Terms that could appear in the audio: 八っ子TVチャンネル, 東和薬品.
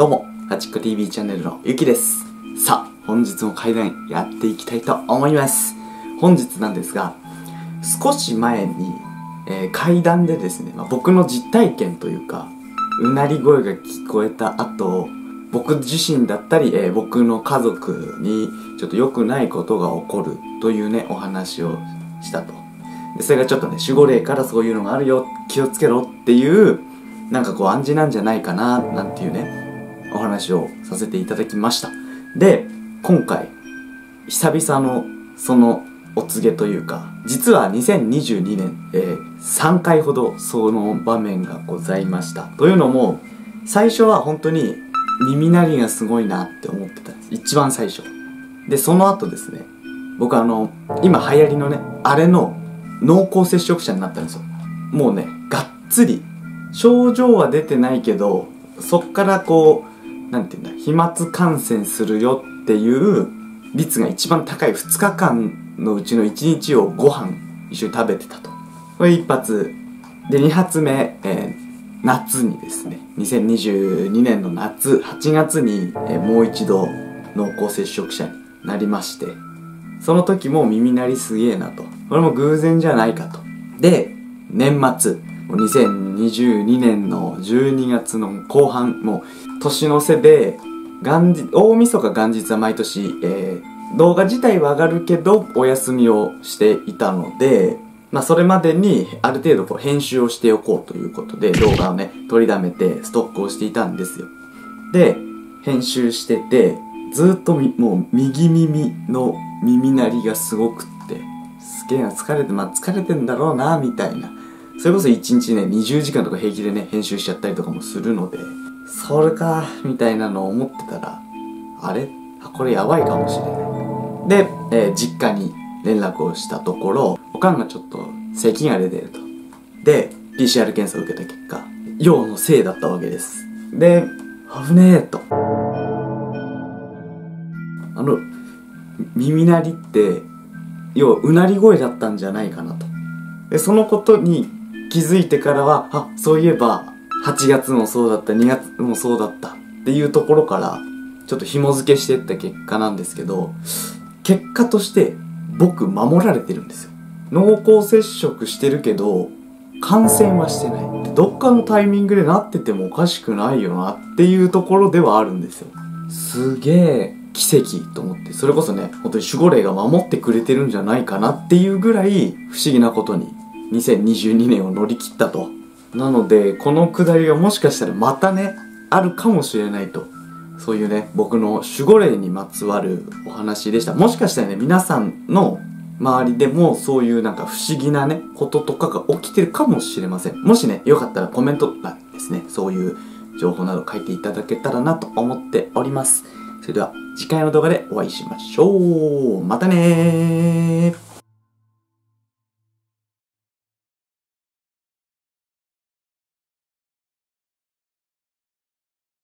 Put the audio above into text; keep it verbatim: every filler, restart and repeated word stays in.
どうも、ハチッコ ティーブイ チャンネルのゆきです。さあ、本日も怪談やっていきたいと思います。本日なんですが、少し前に、えー、怪談でですね、まあ、僕の実体験というか、うなり声が聞こえた後、僕自身だったり、えー、僕の家族にちょっと良くないことが起こるというね、お話をしたと。で、それがちょっとね、守護霊からそういうのがあるよ、気をつけろっていう、なんかこう暗示なんじゃないかな、なんていうね、お話をさせていただきました。で、今回、久々のそのお告げというか、実はにせんにじゅうにねん、えー、さんかいほどその場面がございました。というのも、最初は本当に耳鳴りがすごいなって思ってたんです。一番最初。で、その後ですね、僕あの、今流行りのね、あれの濃厚接触者になったんですよ。もうね、がっつり、症状は出てないけど、そっからこう、なんていうんだ、飛沫感染するよっていう率が一番高いふつかかんのうちのいちにちをご飯一緒に食べてたと。これ一発。で、二発目、えー、夏にですね、にせんにじゅうにねんの夏、はちがつに、えー、もう一度濃厚接触者になりまして、その時も耳鳴りすげえなと。これも偶然じゃないかと。で、年末、にせんにじゅうにねんのじゅうにがつの後半、もう、年の瀬で、元日、大晦日元日は毎年、えー、動画自体は上がるけど、お休みをしていたので、まあそれまでに、ある程度こう編集をしておこうということで、動画をね、取りだめて、ストックをしていたんですよ。で、編集してて、ずっとみ、もう右耳の耳鳴りがすごくって、すげえな、疲れて、まあ疲れてんだろうな、みたいな。それこそいちにちね、にじゅうじかんとか平気でね、編集しちゃったりとかもするので、それかみたいなのを思ってたら、あれあこれやばいかもしれない。で、えー、実家に連絡をしたところ、おかんがちょっと咳が出てると。で、ピーシーアール 検査を受けた結果、陽のせいだったわけです。で、危ねえと。あの、耳鳴りって、要はうなり声だったんじゃないかなと。で、そのことに気づいてからは、あ、そういえば、はちがつもそうだった、にがつもそうだったっていうところからちょっと紐付けしていった結果なんですけど、結果として僕守られてるんですよ。濃厚接触してるけど感染はしてない。どっかのタイミングでなっててもおかしくないよなっていうところではあるんですよ。すげえ奇跡と思って、それこそね、本当に守護霊が守ってくれてるんじゃないかなっていうぐらい不思議なことににせんにじゅうにねんを乗り切ったと。なので、このくだりがもしかしたらまたね、あるかもしれないと。そういうね、僕の守護霊にまつわるお話でした。もしかしたらね、皆さんの周りでもそういうなんか不思議なね、こととかが起きてるかもしれません。もしね、よかったらコメント欄ですね、そういう情報など書いていただけたらなと思っております。それでは、次回の動画でお会いしましょう。またねー。